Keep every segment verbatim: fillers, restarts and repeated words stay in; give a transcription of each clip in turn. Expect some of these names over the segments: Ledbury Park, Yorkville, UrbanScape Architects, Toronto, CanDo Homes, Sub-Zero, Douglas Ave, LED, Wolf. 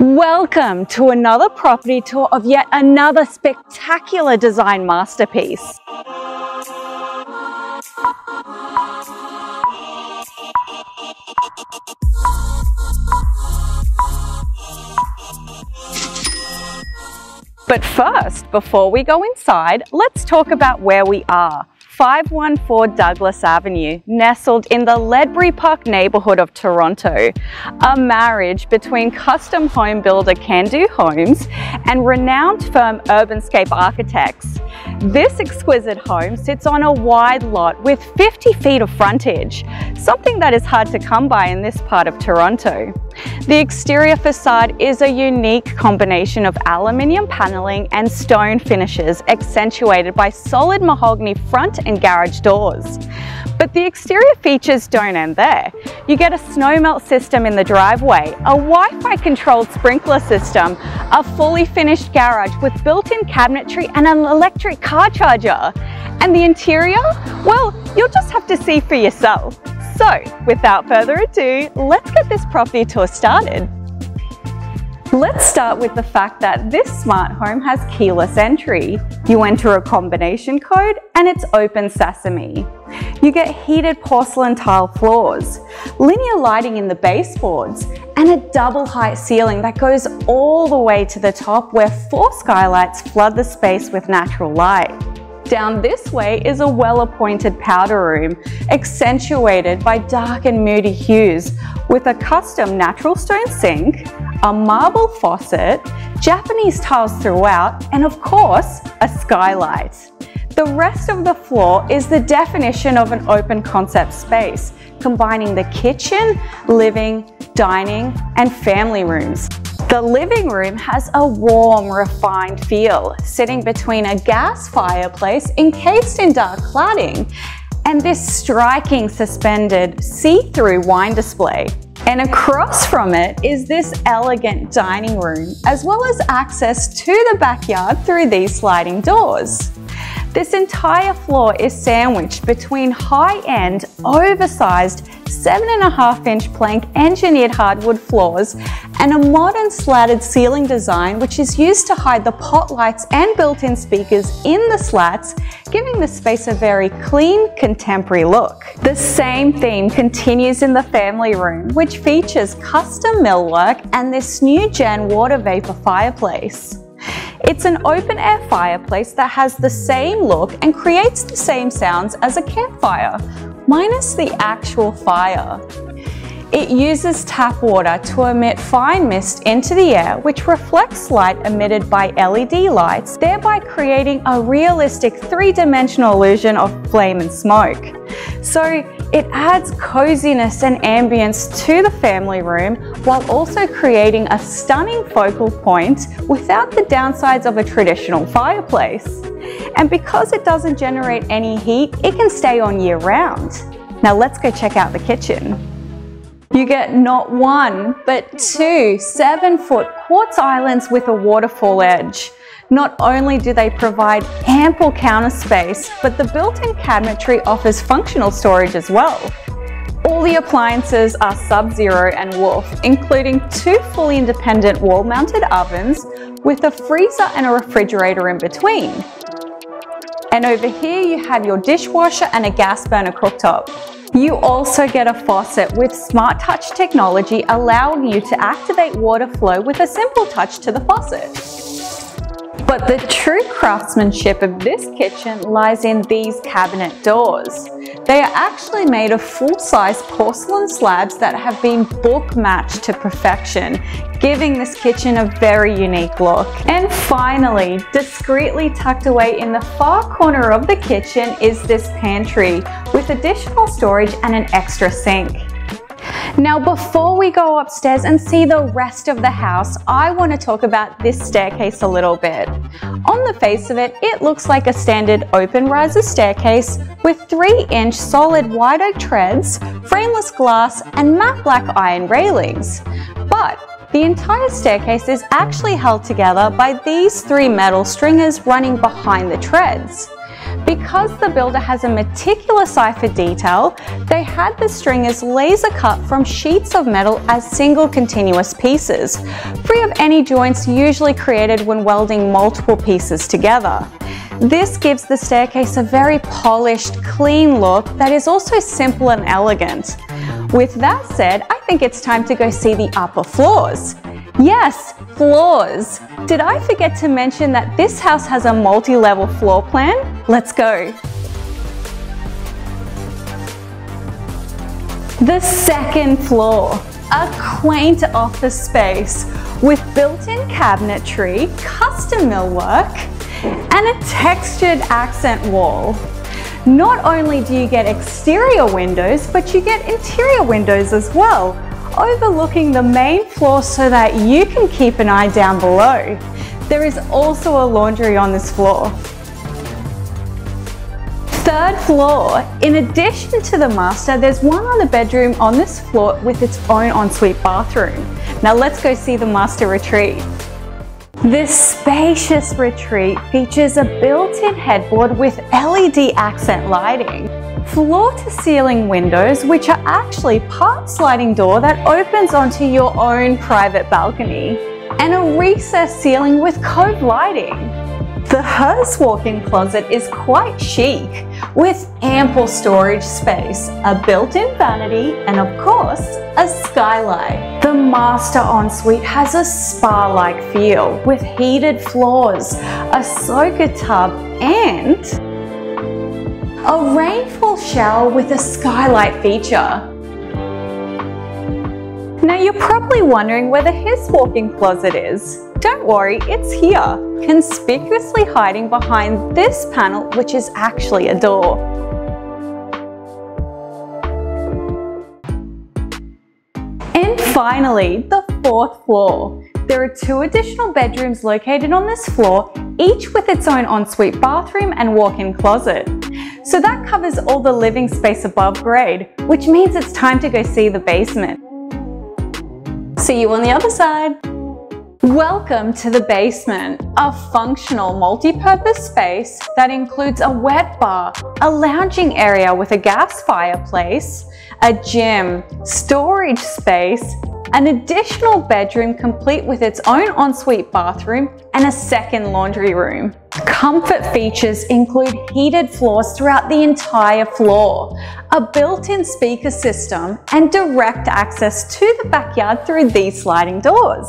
Welcome to another property tour of yet another spectacular design masterpiece. But first, before we go inside, let's talk about where we are. five one four Douglas Avenue, nestled in the Ledbury Park neighbourhood of Toronto. A marriage between custom home builder CanDo Homes and renowned firm UrbanScape Architects. This exquisite home sits on a wide lot with fifty feet of frontage, something that is hard to come by in this part of Toronto. The exterior facade is a unique combination of aluminium panelling and stone finishes, accentuated by solid mahogany front and garage doors. But the exterior features don't end there. You get a snowmelt system in the driveway, a Wi-Fi controlled sprinkler system, a fully finished garage with built-in cabinetry and an electric car charger. And the interior? Well, you'll just have to see for yourself. So, without further ado, let's get this property tour started. Let's start with the fact that this smart home has keyless entry. You enter a combination code and it's open sesame. You get heated porcelain tile floors, linear lighting in the baseboards, and a double height ceiling that goes all the way to the top, where four skylights flood the space with natural light. Down this way is a well-appointed powder room, accentuated by dark and moody hues, with a custom natural stone sink, a marble faucet, Japanese tiles throughout, and of course, a skylight. The rest of the floor is the definition of an open concept space, combining the kitchen, living, dining, and family rooms. The living room has a warm, refined feel, sitting between a gas fireplace encased in dark cladding and this striking suspended see-through wine display. And across from it is this elegant dining room, as well as access to the backyard through these sliding doors. This entire floor is sandwiched between high-end, oversized, seven and a half inch plank engineered hardwood floors and a modern slatted ceiling design, which is used to hide the pot lights and built-in speakers in the slats, giving the space a very clean, contemporary look. The same theme continues in the family room, which features custom millwork and this new gen water vapor fireplace. It's an open-air fireplace that has the same look and creates the same sounds as a campfire, minus the actual fire. It uses tap water to emit fine mist into the air, which reflects light emitted by L E D lights, thereby creating a realistic three-dimensional illusion of flame and smoke. So it adds coziness and ambience to the family room, while also creating a stunning focal point without the downsides of a traditional fireplace. And because it doesn't generate any heat, it can stay on year round. Now let's go check out the kitchen. You get not one, but two seven-foot quartz islands with a waterfall edge. Not only do they provide ample counter space, but the built-in cabinetry offers functional storage as well. All the appliances are Sub-Zero and Wolf, including two fully independent wall-mounted ovens with a freezer and a refrigerator in between. And over here you have your dishwasher and a gas burner cooktop. You also get a faucet with smart touch technology, allowing you to activate water flow with a simple touch to the faucet. But the true craftsmanship of this kitchen lies in these cabinet doors. They are actually made of full-size porcelain slabs that have been book-matched to perfection, giving this kitchen a very unique look. And finally, discreetly tucked away in the far corner of the kitchen is this pantry, with additional storage and an extra sink. Now, before we go upstairs and see the rest of the house, I want to talk about this staircase a little bit. On the face of it, it looks like a standard open riser staircase with three inch solid wide oak treads, frameless glass, and matte black iron railings. But the entire staircase is actually held together by these three metal stringers running behind the treads. Because the builder has a meticulous eye for detail, they had the stringers laser cut from sheets of metal as single continuous pieces, free of any joints usually created when welding multiple pieces together. This gives the staircase a very polished, clean look that is also simple and elegant. With that said, I think it's time to go see the upper floors. Yes, floors! Did I forget to mention that this house has a multi-level floor plan? Let's go! The second floor, a quaint office space with built-in cabinetry, custom millwork, and a textured accent wall. Not only do you get exterior windows, but you get interior windows as well, overlooking the main floor so that you can keep an eye down below. There is also a laundry on this floor. Third floor, in addition to the master, there's one other bedroom on this floor with its own ensuite bathroom. Now let's go see the master retreat. This spacious retreat features a built-in headboard with L E D accent lighting, floor-to-ceiling windows which are actually part sliding door that opens onto your own private balcony, and a recessed ceiling with cove lighting. The Hers walk-in closet is quite chic, with ample storage space, a built-in vanity, and of course, a skylight. The master ensuite has a spa-like feel, with heated floors, a soaker tub, and a rainfall shower with a skylight feature. Now you're probably wondering where the His walk-in closet is. Don't worry, it's here, conspicuously hiding behind this panel, which is actually a door. And finally, the fourth floor. There are two additional bedrooms located on this floor, each with its own ensuite bathroom and walk-in closet. So that covers all the living space above grade, which means it's time to go see the basement. See you on the other side. Welcome to the basement, a functional multi-purpose space that includes a wet bar, a lounging area with a gas fireplace, a gym, storage space, an additional bedroom complete with its own ensuite bathroom, and a second laundry room. Comfort features include heated floors throughout the entire floor, a built-in speaker system, and direct access to the backyard through these sliding doors.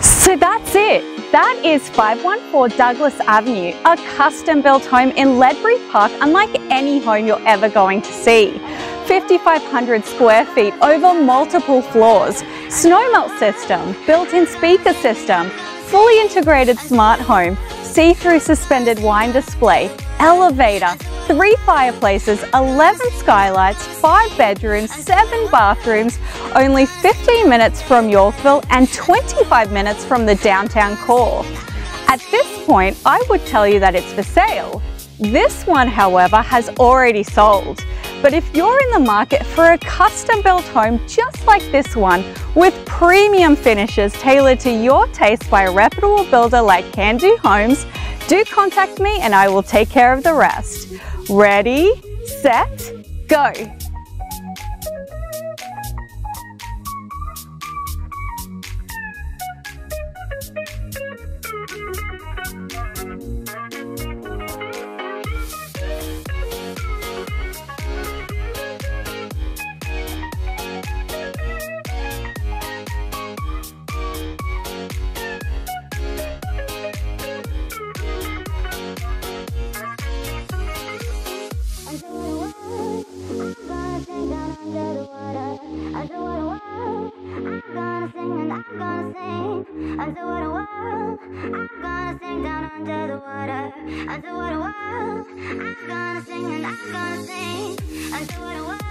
So that's it. That is five one four Douglas Avenue, a custom-built home in Ledbury Park unlike any home you're ever going to see. fifty-five hundred square feet over multiple floors, snowmelt system, built-in speaker system, fully integrated smart home, see-through suspended wine display, elevator, three fireplaces, eleven skylights, five bedrooms, seven bathrooms, only fifteen minutes from Yorkville and twenty-five minutes from the downtown core. At this point, I would tell you that it's for sale. This one, however, has already sold. But if you're in the market for a custom-built home just like this one, with premium finishes tailored to your taste by a reputable builder like CanDo Homes, do contact me and I will take care of the rest. Ready, set, go! I do what I want, I'm gonna sing and I'm gonna sing. I do what I want.